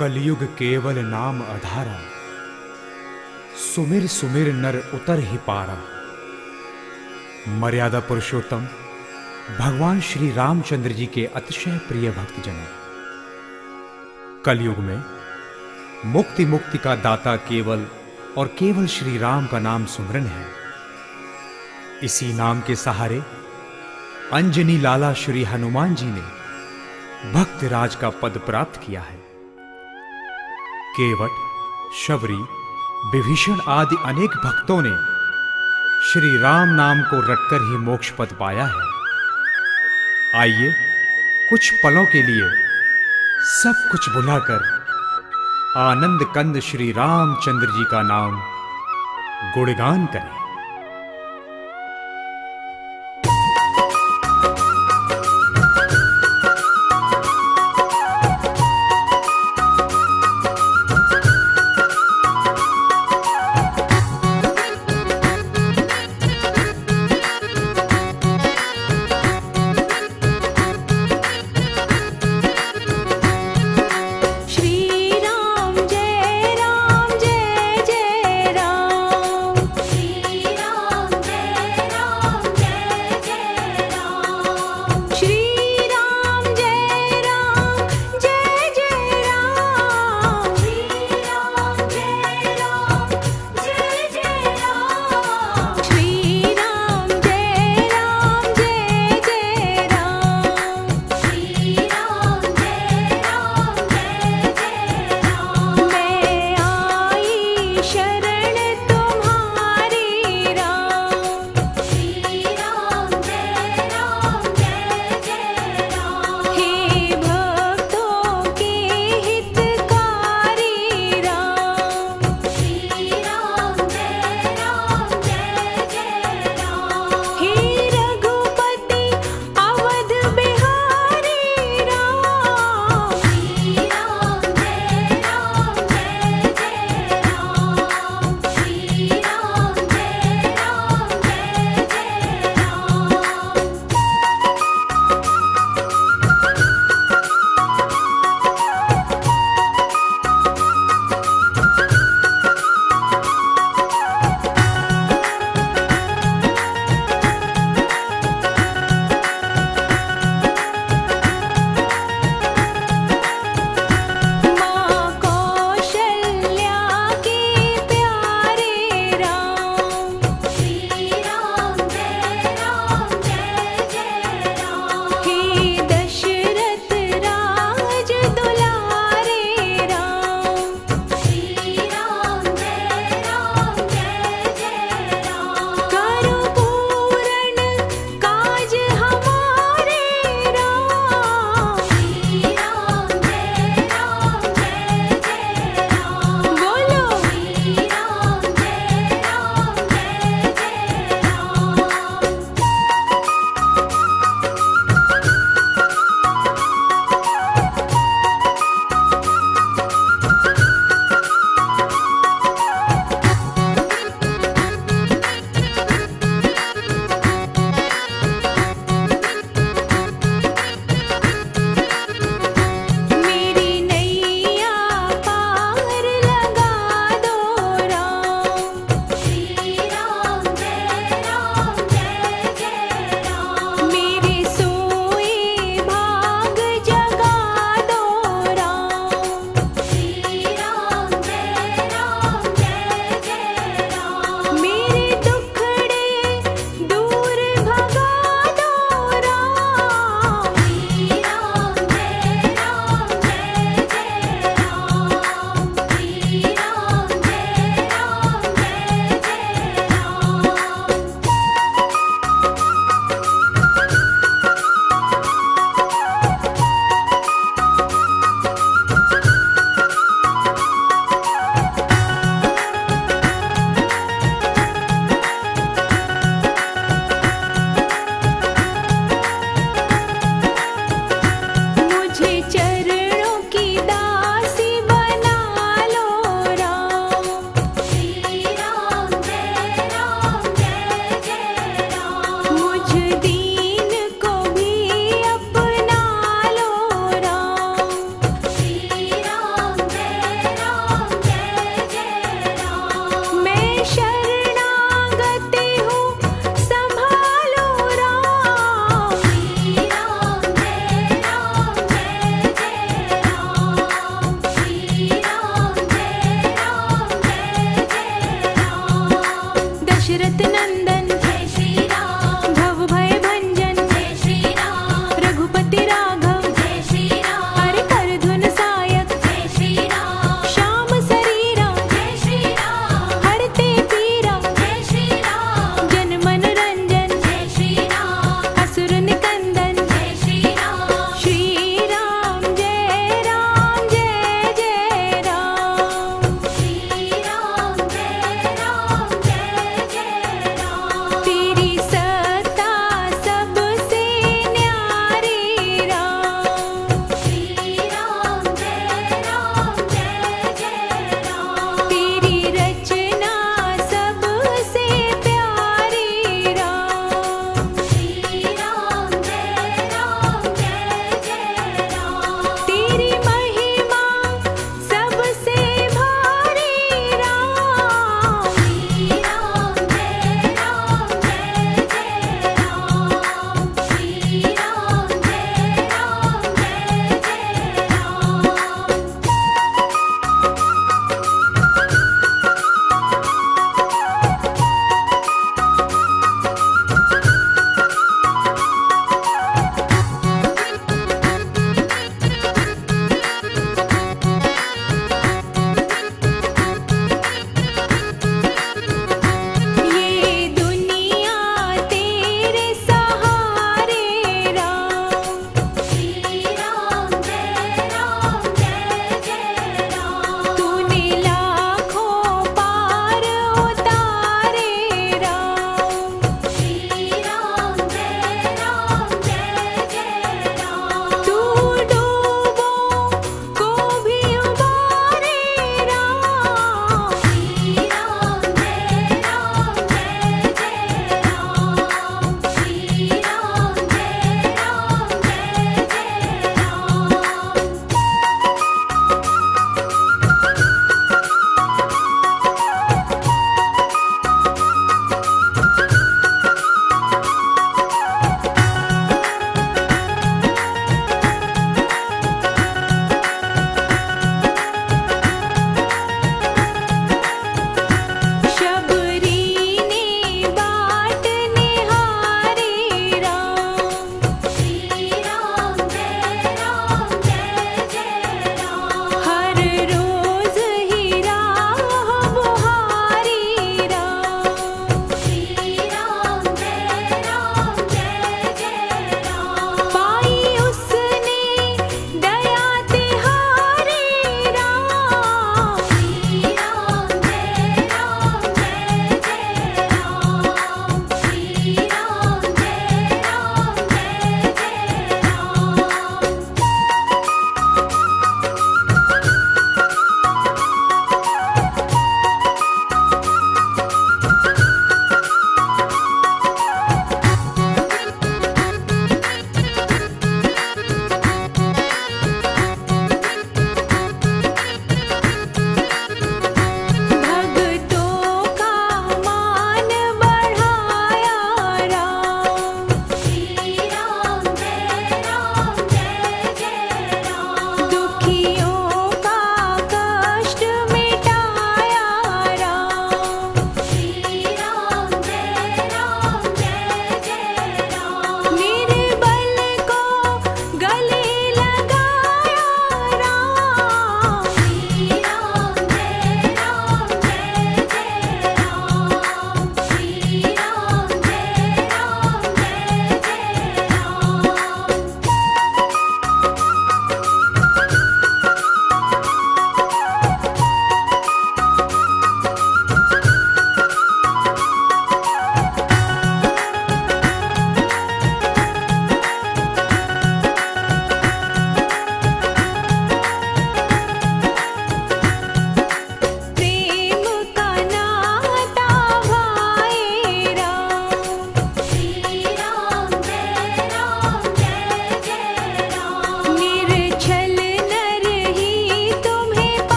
कलयुग केवल नाम अधारा, सुमिर सुमिर नर उतर ही पारा। मर्यादा पुरुषोत्तम भगवान श्री रामचंद्र जी के अतिशय प्रिय भक्तजनों, कलयुग में मुक्ति मुक्ति का दाता केवल और केवल श्री राम का नाम सुमरन है। इसी नाम के सहारे अंजनी लाला श्री हनुमान जी ने भक्त राज का पद प्राप्त किया है। केवट, शबरी, विभीषण आदि अनेक भक्तों ने श्री राम नाम को रटकर ही मोक्ष पद पाया है। आइए कुछ पलों के लिए सब कुछ भुलाकर आनंद कंद श्री रामचंद्र जी का नाम गुणगान करें।